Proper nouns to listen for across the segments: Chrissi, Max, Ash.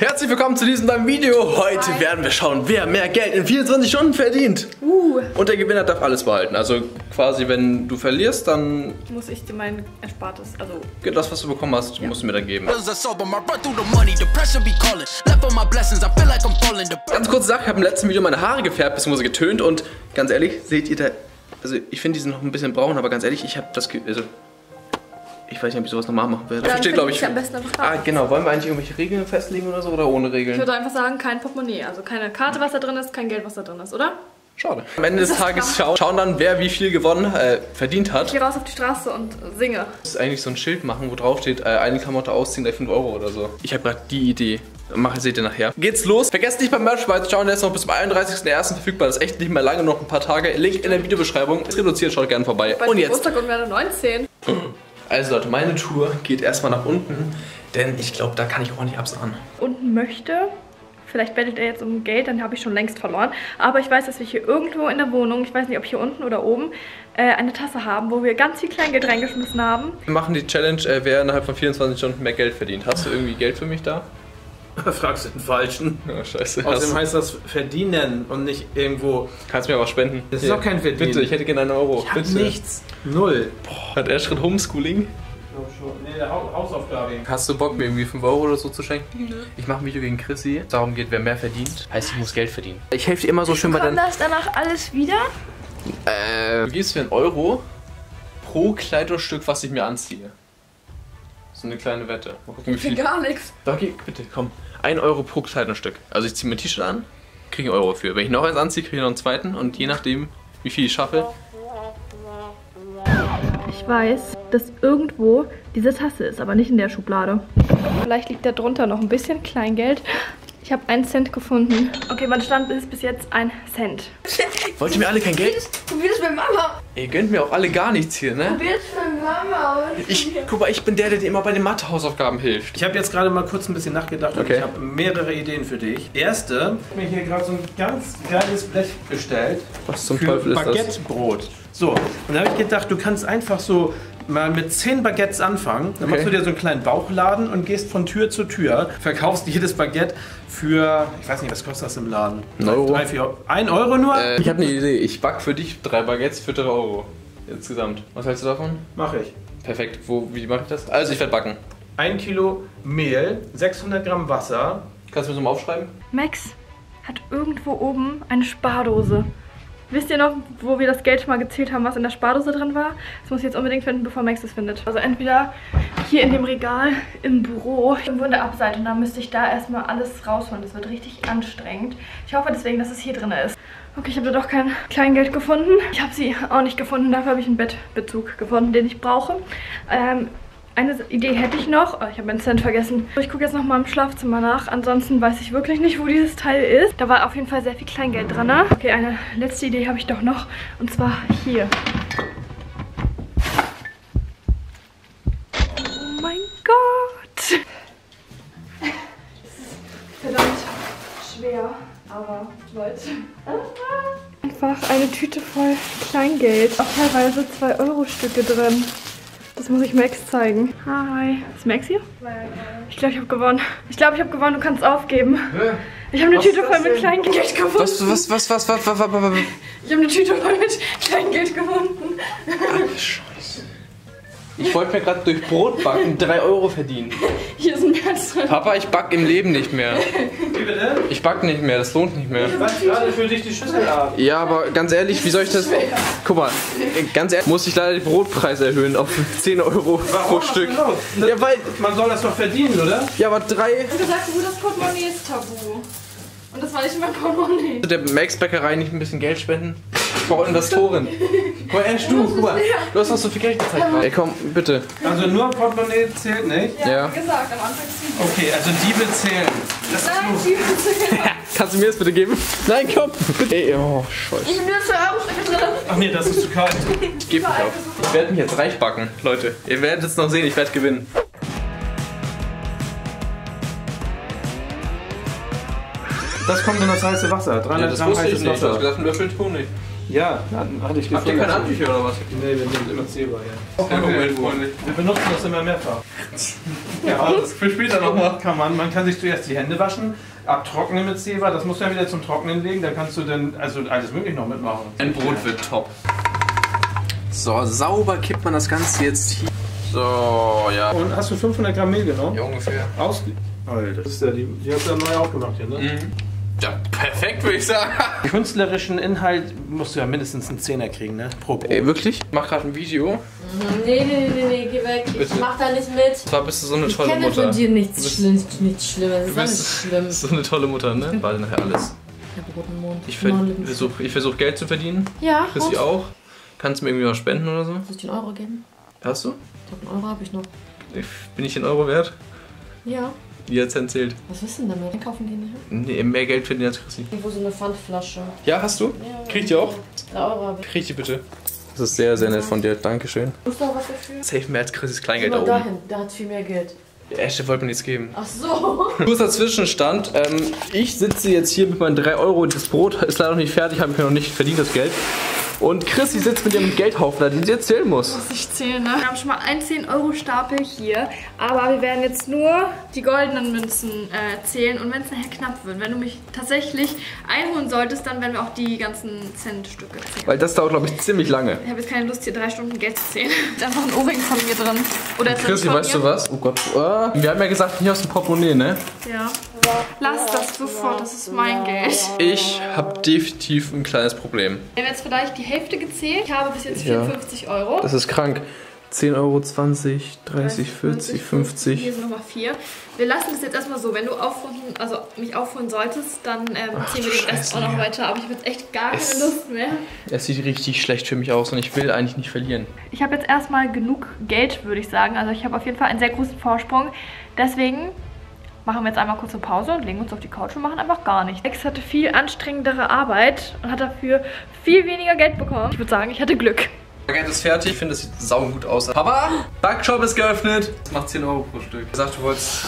Herzlich willkommen zu diesem neuen Video. Heute werden wir schauen, wer mehr Geld in 24 Stunden verdient. Und der Gewinner darf alles behalten. Also quasi, wenn du verlierst, dann muss ich dir mein Erspartes, also das, was du bekommen hast, musst du mir dann geben. Ganz kurze Sache, ich habe im letzten Video meine Haare gefärbt, bzw. getönt. Und ganz ehrlich, seht ihr da, also ich finde, die sind noch ein bisschen braun, aber ganz ehrlich, ich habe das, also ich weiß nicht, ob ich sowas normal machen werde. Das steht, glaube ich. Am besten einfach raus. Ah, genau. Wollen wir eigentlich irgendwelche Regeln festlegen oder so? Oder ohne Regeln? Ich würde einfach sagen, kein Portemonnaie. Also keine Karte, was da drin ist, kein Geld, was da drin ist, oder? Schade. Am Ende des Tages schauen dann, wer wie viel gewonnen, verdient hat. Ich gehe raus auf die Straße und singe. Das ist eigentlich so ein Schild machen, wo drauf steht, eine Klamotte ausziehen, 5 € oder so. Ich habe gerade die Idee. Seht ihr nachher. Geht's los. Vergesst nicht beim Merch vorbeizuschauen, der ist noch bis zum 31.01. verfügbar. Das ist echt nicht mehr lange, noch ein paar Tage. Link in der Videobeschreibung. Ist reduziert, schaut gerne vorbei. Bei und jetzt. Geburtstag und werde 19. Also Leute, meine Tour geht erstmal nach unten, denn ich glaube, da kann ich auch nicht absahen. Unten möchte, vielleicht bettelt er jetzt um Geld, dann habe ich schon längst verloren. Aber ich weiß, dass wir hier irgendwo in der Wohnung, ich weiß nicht, ob hier unten oder oben, eine Tasse haben, wo wir ganz viel Kleingeld reingeschmissen haben. Wir machen die Challenge, wer innerhalb von 24 Stunden mehr Geld verdient. Hast du irgendwie Geld für mich da? Fragst du den Falschen. Oh, scheiße. Außerdem heißt das verdienen und nicht irgendwo. Kannst mir aber spenden. Das ist auch kein Verdienen. Bitte, ich hätte gerne 1 €. Ich bitte. Nichts. Null. Boah. Hat er schon Homeschooling? Ich glaube schon. Nee, der Hausaufgabe. Hast du Bock, mir irgendwie 5 € oder so zu schenken? Mhm. Ich mache ein Video gegen Chrissi. Darum geht, wer mehr verdient. Heißt, ich muss Geld verdienen. Ich helfe dir immer so schön bei deinem. Kommt das danach alles wieder? Du gibst mir 1 € pro Kleidungsstück, was ich mir anziehe. So eine kleine Wette. Mal gucken, wie viel. Gar nichts. Okay, bitte, komm. 1 € pro Kleidungsstück. Also ich ziehe mir ein T-Shirt an, kriege 1 € für. Wenn ich noch eins anziehe, kriege ich noch einen zweiten. Und je nachdem, wie viel ich schaffe. Ich weiß, dass irgendwo diese Tasse ist, aber nicht in der Schublade. Vielleicht liegt da drunter noch ein bisschen Kleingeld. Ich habe 1 Cent gefunden. Okay, mein Stand ist bis jetzt 1 Cent. Wollt ihr mir alle kein Geld? Probier das mit Mama. Ihr gönnt mir auch alle gar nichts hier, ne? Probier das mit Mama. Guck mal, ich bin der dir immer bei den Mathehausaufgaben hilft. Ich habe jetzt gerade mal kurz ein bisschen nachgedacht und ich habe mehrere Ideen für dich. Erste, ich habe mir hier gerade so ein ganz geiles Blech bestellt. Was zum Teufel ist das? Baguettebrot. So, und da habe ich gedacht, du kannst einfach so mal mit 10 Baguettes anfangen, dann machst du dir so einen kleinen Bauchladen und gehst von Tür zu Tür, verkaufst jedes Baguette für, ich weiß nicht, was kostet das im Laden? 1 € nur? Ich habe eine Idee, ich back für dich 3 Baguettes für 3 € insgesamt. Was hältst du davon? Mach ich. Perfekt, wie mache ich das? Also ich werde backen. 1 Kilo Mehl, 600 Gramm Wasser. Kannst du mir so mal aufschreiben? Max hat irgendwo oben eine Spardose. Wisst ihr noch, wo wir das Geld schon mal gezählt haben, was in der Spardose drin war? Das muss ich jetzt unbedingt finden, bevor Max es findet. Also entweder hier in dem Regal, im Büro, irgendwo in der Abseite. Und dann müsste ich da erstmal alles rausholen. Das wird richtig anstrengend. Ich hoffe deswegen, dass es hier drin ist. Okay, ich habe da doch kein Kleingeld gefunden. Ich habe sie auch nicht gefunden. Dafür habe ich einen Bettbezug gefunden, den ich brauche. Eine Idee hätte ich noch. Oh, ich habe meinen Cent vergessen. Ich gucke jetzt nochmal im Schlafzimmer nach. Ansonsten weiß ich wirklich nicht, wo dieses Teil ist. Da war auf jeden Fall sehr viel Kleingeld dran. Ne? Okay, eine letzte Idee habe ich doch noch. Und zwar hier. Oh mein Gott. Verdammt schwer. Aber Leute. Einfach eine Tüte voll Kleingeld. Auch teilweise 2-Euro-Stücke drin. Das muss ich Max zeigen. Hi. Ist Max hier? Nein. Ich glaube, ich habe gewonnen. Ich glaube, ich habe gewonnen. Du kannst aufgeben. Hä? Ich habe eine Tüte voll mit Kleingeld gefunden. Was? Ich habe eine Tüte voll mit Kleingeld gefunden. Ach, Scheiße. Ich wollte mir gerade durch Brot backen 3 € verdienen. Hier ist ein März drin. Papa, ich back im Leben nicht mehr. Wie bitte? Ich back nicht mehr, das lohnt nicht mehr. Ich back gerade für dich die Schüssel ab. Ja, aber ganz ehrlich, wie soll ich das... Guck mal, ganz ehrlich, muss ich leider den Brotpreis erhöhen auf 10 € pro Stück. Ja, weil... Man soll das doch verdienen, oder? Ja, aber 3... Und du sagst, das Portemonnaie ist tabu. Und das war nicht mein Portemonnaie. Der Max-Bäckerei nicht ein bisschen Geld spenden? Ich brauche Investoren. Guck mal, du hast noch so viel Geld gezeigt. Ey, komm, bitte. Also nur Portemonnaie zählt nicht? Ja, wie gesagt, am Anfang zählt. Okay, also Diebe zählen. Nein, Diebe zählen. Kannst du mir das bitte geben? Nein, komm. Bitte. Ey, oh, Scheiße. Ich bin nur 2 € drin. Ach nee, das ist zu kalt. Ich geb nicht auf. Ich werde mich jetzt reich backen, Leute. Ihr werdet es noch sehen, ich werde gewinnen. Das kommt in das heiße Wasser. 300 Gramm heißes Wasser. Ich dachte, ein Löffel Honig. Ja, hatte ich die. Habt ihr keine Handtücher oder was? Nee, wir nehmen immer Zebra, ja. Kein Problem, freundlich. Wir benutzen das immer mehrfach. Ja, das für später nochmal. Man kann sich zuerst die Hände waschen, abtrocknen mit Zebra, das musst du ja wieder zum Trocknen legen, dann kannst du dann also alles mögliche noch mitmachen. Ein Brot wird top. So, sauber kippt man das Ganze jetzt hier. So, ja. Und hast du 500 Gramm Mehl genommen? Ja, ungefähr. Alter, das ist ja die hast du ja neu aufgemacht hier, ne? Mhm. Ja, perfekt, würde ich sagen. Künstlerischen Inhalt musst du ja mindestens einen Zehner kriegen, ne? Pro. Ey, wirklich? Ich mach gerade ein Video. Nee, geh weg. Bitte. Ich mach da nicht mit. Klar, bist du so eine tolle Mutter. Ich kenne von dir nichts Schlimmes. Du bist so eine tolle Mutter, ne? Ball nachher alles. Ich hab roten Mond. Ich versuch Geld zu verdienen. Ja. Chrissi auch. Kannst du mir irgendwie was spenden oder so? Soll ich dir einen Euro geben? Hast du? Ich glaub, einen Euro hab ich noch. Bin ich den Euro wert? Ja. Die hat Cent zählt. Was willst du denn damit? Einkaufen gehen? Nee, mehr Geld verdienen als Chrissi. Wo so eine Pfandflasche. Ja, hast du? Ja, kriegt ihr auch? 3 Euro. Kriegt ihr bitte. Das ist sehr, sehr nett von dir. Dankeschön. Du musst doch was dafür? Safe mehr als Chrissis Kleingeld da oben. Da hat viel mehr Geld. Asche wollte mir nichts geben. Ach so. Kurzer Zwischenstand. Ich sitze jetzt hier mit meinen 3 Euro. Das Brot ist leider noch nicht fertig. Habe ich mir noch nicht verdient, das Geld. Und Chrissi sitzt mit ihrem Geldhaufen da, den sie jetzt zählen muss. Muss ich zählen, ne? Wir haben schon mal einen 10-Euro-Stapel hier, aber wir werden jetzt nur die goldenen Münzen zählen und wenn es nachher knapp wird, wenn du mich tatsächlich einholen solltest, dann werden wir auch die ganzen Centstücke zählen. Weil das dauert, glaube ich, ziemlich lange. Ich habe jetzt keine Lust, hier 3 Stunden Geld zu zählen. Da ist einfach ein Ohrring von mir drin. Oder Chrissi, weißt du was? Oh Gott. Wir haben ja gesagt, nicht aus dem Portemonnaie, ne? Ja. Lass das sofort, das ist mein Geld. Ich habe definitiv ein kleines Problem. Wir haben jetzt vielleicht die Hälfte gezählt. Ich habe bis jetzt 54 Euro. Das ist krank. 10 Euro, 20, 30, 40, 50. Hier sind nochmal 4. Wir lassen das jetzt erstmal so. Wenn du mich aufholen solltest, dann ziehen wir den Rest auch noch weiter. Aber ich habe jetzt echt gar keine Lust mehr. Es sieht richtig schlecht für mich aus und ich will eigentlich nicht verlieren. Ich habe jetzt erstmal genug Geld, würde ich sagen. Also ich habe auf jeden Fall einen sehr großen Vorsprung. Deswegen machen wir jetzt einmal kurz eine Pause und legen uns auf die Couch und machen einfach gar nichts. Max hatte viel anstrengendere Arbeit und hat dafür viel weniger Geld bekommen. Ich würde sagen, ich hatte Glück. Das Geld ist fertig, ich finde, das sieht saugut aus. Papa, Backshop ist geöffnet. Das macht 10 Euro pro Stück. Ich sagte, du wolltest...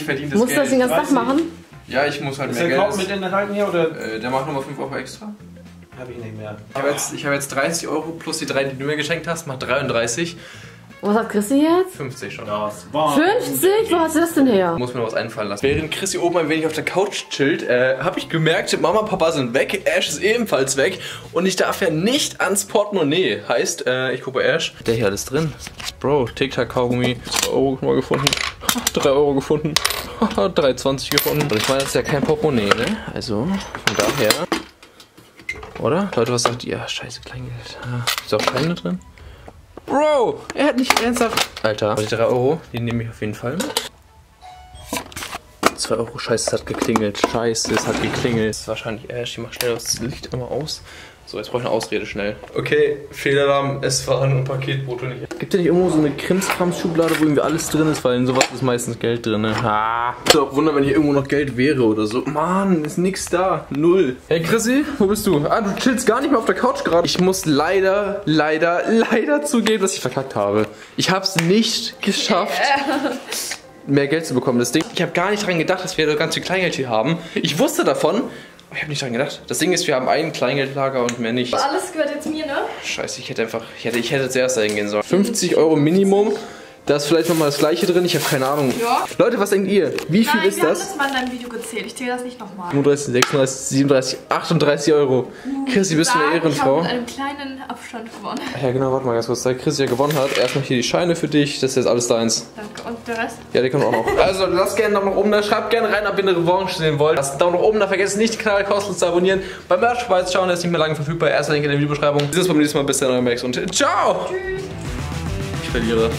Ich verdiene das Geld. Musst du das den ganzen Tag machen? Ja, ich muss halt mehr Geld. Ist der Kopf mit in den Halten hier, oder? Der macht nochmal 5 Euro extra. Hab ich nicht mehr. Ich habe jetzt 30 Euro plus die 3, die du mir geschenkt hast, macht 33. Was hat Chrissi jetzt? 50 schon. Das war 50? Wo hast du das denn her? Muss mir noch was einfallen lassen. Während Chrissi oben ein wenig auf der Couch chillt, habe ich gemerkt, Mama und Papa sind weg, Ash ist ebenfalls weg und ich darf ja nicht ans Portemonnaie. Heißt, ich gucke bei Ash. Der hier alles drin. Bro, Tic-Tac-Kaugummi. 2 Euro mal gefunden. 3 Euro gefunden. 3,20 gefunden. Und ich meine, das ist ja kein Portemonnaie, ne? Also, von daher. Oder? Leute, was sagt ihr? Ja, scheiße, Kleingeld. Ist auch keine drin? Bro, er hat nicht ernsthaft... Alter, die 3 Euro, die nehme ich auf jeden Fall mit. 2 Euro, scheiße, es hat geklingelt. Scheiße, es hat geklingelt. Das ist wahrscheinlich Ash, ich mach schnell das Licht einmal aus. So, jetzt brauche ich eine Ausrede schnell. Okay, Fehlalarm, es waren ein Paketbote nicht. Gibt ja nicht irgendwo so eine Krimskrams-Schublade, wo irgendwie alles drin ist, weil in sowas ist meistens Geld drin, ne? Ha! Ich würde auch wundern, wenn hier irgendwo noch Geld wäre oder so. Mann, ist nix da. Null. Hey Chrissi, wo bist du? Ah, du chillst gar nicht mehr auf der Couch gerade. Ich muss leider zugeben, dass ich verkackt habe. Ich hab's nicht geschafft. Mehr Geld zu bekommen, das Ding. Ich habe gar nicht dran gedacht, dass wir da ganz viel Kleingeld hier haben. Ich wusste davon. Ich habe nicht dran gedacht. Das Ding ist, wir haben ein Kleingeldlager und mehr nicht. Alles gehört jetzt mir, ne? Scheiße, ich hätte zuerst dahin gehen sollen. 50 Euro Minimum. Da ist vielleicht nochmal das Gleiche drin. Ich habe keine Ahnung. Ja. Leute, was denkt ihr? Wie viel ist das? Ich habe das mal in deinem Video gezählt. Ich zähle das nicht nochmal. 35, 36, 37, 38 Euro. Chrissi, bist du eine Ehrenfrau? Ich habe mit einem kleinen Abstand gewonnen. Ach ja, genau. Warte mal ganz kurz. Da Chrissi ja gewonnen hat, erstmal hier die Scheine für dich. Das ist jetzt alles deins. Danke. Und der Rest? Ja, der kommt auch noch. Also, lasst gerne einen Daumen nach oben da. Schreibt gerne rein, ob ihr eine Revanche sehen wollt. Lasst einen Daumen nach oben da. Vergesst nicht, den Kanal kostenlos zu abonnieren. Beim Merch vorbeizuschauen, der ist nicht mehr lange verfügbar. Erster Link in der Videobeschreibung. Wir sehen uns beim nächsten Mal. Bis dann, euer Max und ciao! Tschüss! Ich verliere.